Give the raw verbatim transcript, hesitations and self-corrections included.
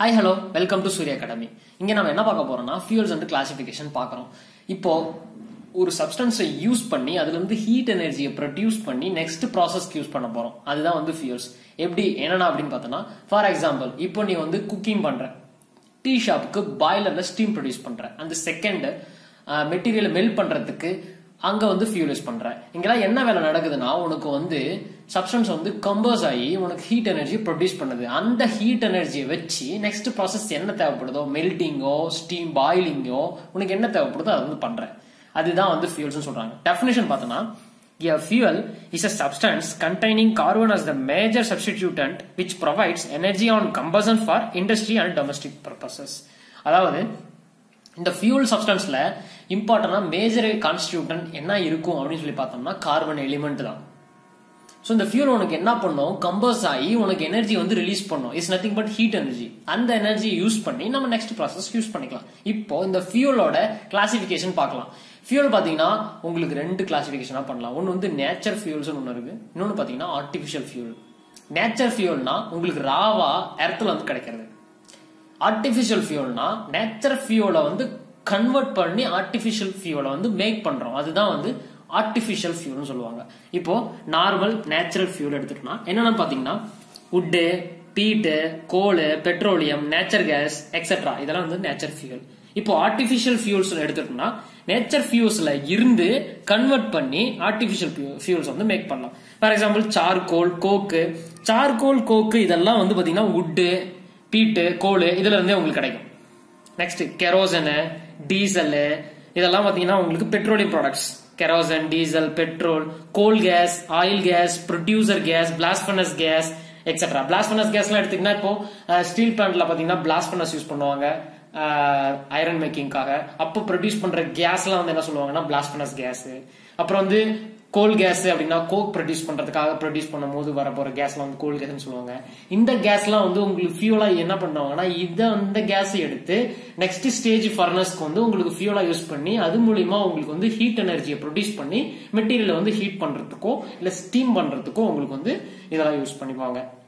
Hi hello, welcome to Surya academy. இங்கே நம்ம என்ன பார்க்க போகிறோம்னா ஃபியூல்ஸ் அண்ட் கிளாசிஃபிகேஷன் பார்க்குறோம். இப்போது ஒரு சப்ஸ்டன்ஸை யூஸ் பண்ணி அதுலேருந்து ஹீட் எனர்ஜியை ப்ரொடியூஸ் பண்ணி நெக்ஸ்ட் ப்ராசஸ்க்கு யூஸ் பண்ண போகிறோம். அதுதான் வந்து ஃபியூல்ஸ். எப்படி என்னென்னா அப்படின்னு பார்த்தோன்னா, ஃபார் எக்ஸாம்பிள், இப்போ நீ வந்து குக்கிங் பண்ணுற, டீ ஷாப்புக்கு பாய்லரில் ஸ்டீம் ப்ரொடியூஸ் பண்ணுற, அந்த செகண்டு மெட்டீரியலை மெல்ட் பண்ணுறதுக்கு அங்கே வந்து ஃபியூல் யூஸ் பண்ணுற. இங்கெல்லாம் என்ன வேலை நடக்குதுன்னா, உனக்கு வந்து சப்ஸ்டன்ஸ் வந்து கம்பர்ஸ் ஆகி உனக்கு ஹீட் எனர்ஜி ப்ரொடியூஸ் பண்ணுது. அந்த ஹீட் எனர்ஜியை வச்சு நெக்ஸ்ட் ப்ராசஸ் என்ன தேவைப்படுதோ, மெல்டிங்கோ ஸ்டீம் பாயிலிங்கோ, உனக்கு என்ன தேவைப்படுதோ அது வந்து பண்ணுற. அதுதான் வந்து ஃபியூல்ஸ்னு சொல்கிறாங்க. டெஃபினேஷன் பார்த்தோன்னா, a fuel is a substance containing carbon as the major substituent which provides energy on combustion for industry and domestic purposes. அதாவது இந்த ஃபியூல் சப்ஸ்டன்ஸில் இம்பார்ட்டனா மேஜர் கான்ஸ்டிடியூட்டன்ட் என்ன இருக்கும் அப்படின்னு சொல்லி பார்த்தோம்னா, கார்பன் எலிமெண்ட் தான். ஸோ இந்த ஃபியூல் உனக்கு என்ன பண்ணும், கம்பர்ஸ் ஆகி உனக்கு எனர்ஜி வந்து ரிலீஸ் பண்ணும். It's nothing but heat energy. அந்த எனர்ஜியை யூஸ் பண்ணி நம்ம நெக்ஸ்ட் ப்ராசஸ் யூஸ் பண்ணிக்கலாம். இப்போ இந்த ஃபியூலோட கிளாசிஃபிகேஷன் பார்க்கலாம். ஃபியூல் பார்த்தீங்கன்னா உங்களுக்கு ரெண்டு கிளாசிஃபிகேஷனாக பண்ணலாம். ஒன்று வந்து நேச்சர் ஃபியூல்ஸ்னு ஒன்று இருக்கு, இன்னொன்று பார்த்தீங்கன்னா ஆர்டிஃபிஷியல் ஃபியூல். நேச்சர் ஃபியூல்னா உங்களுக்கு ராவா எர்த்தில் வந்து கிடைக்கிறது. ஆர்டிஃபிஷியல் ஃபியூல்னா நேச்சர் ஃபியூலை வந்து கன்வெர்ட் பண்ணி ஆர்டிஃபிஷியல் ஃபியூலை வந்து மேக் பண்றோம். அதுதான் வந்து ஆர்டிஃபிஷியல் ஃபியூல்னு சொல்லுவாங்க. இப்போ நார்மல் நேச்சுரல் ஃபியூல் எடுத்துட்டோம்னா என்னென்னு பார்த்தீங்கன்னா, wood, peat, coal, petroleum, nature gas etcetera, இதெல்லாம் வந்து நேச்சர் ஃபியூல். இப்போ ஆர்டிஃபிஷியல் ஃபியூல்ஸ் எடுத்துட்டோம்னா நேச்சர் ஃபியூல்ஸ்ல இருந்து கன்வெர்ட் பண்ணி ஆர்டிஃபிஷியல் ஃபியூல்ஸ் வந்து மேக் பண்ணலாம். For example charcoal, coke. Charcoal, coke இதெல்லாம் வந்து பார்த்தீங்கன்னா உட்டு, பீட்டு, கோல் இதுல இருந்தே உங்களுக்கு கிடைக்கும். நெக்ஸ்ட் கெரோசனு, டீசல், இதெல்லாம் பார்த்தீங்கன்னா உங்களுக்கு petroleum products. Kerosene, diesel, petrol, coal gas, oil gas, producer gas, blast furnace gas etcetera. Blast furnace கேஸ்லாம் எடுத்தீங்கன்னா இப்போ ஸ்டீல் பிளான்ட்ல பார்த்தீங்கன்னா பிளாஸ்பனஸ் யூஸ் பண்ணுவாங்க ஐரன் மேக்கிங்காக. அப்போ ப்ரொடியூஸ் பண்ற கேஸ்லாம் வந்து என்ன சொல்லுவாங்கன்னா பிளாஸ்பனஸ் கேஸ். அப்புறம் வந்து கோல் கேஸ் அப்படின்னா கோக் ப்ரொடியூஸ் பண்றதுக்காக ப்ரொடியூஸ் பண்ணும் போது வர போற கேஸ்லாம் வந்து கோல் கேஸ்ன்னு சொல்லுவாங்க. இந்த கேஸ்லாம் வந்து உங்களுக்கு ஃபியூலா என்ன பண்ணுவாங்கன்னா, இதை இந்த கேஸ் எடுத்து நெக்ஸ்ட் ஸ்டேஜ் ஃபர்னஸ்க்கு வந்து உங்களுக்கு ஃபியூலா யூஸ் பண்ணி அது மூலியமா உங்களுக்கு வந்து ஹீட் எனர்ஜியை ப்ரொடியூஸ் பண்ணி மெட்டீரியலை வந்து ஹீட் பண்றதுக்கோ இல்ல ஸ்டீம் பண்றதுக்கோ உங்களுக்கு வந்து இதெல்லாம் யூஸ் பண்ணிப்பாங்க.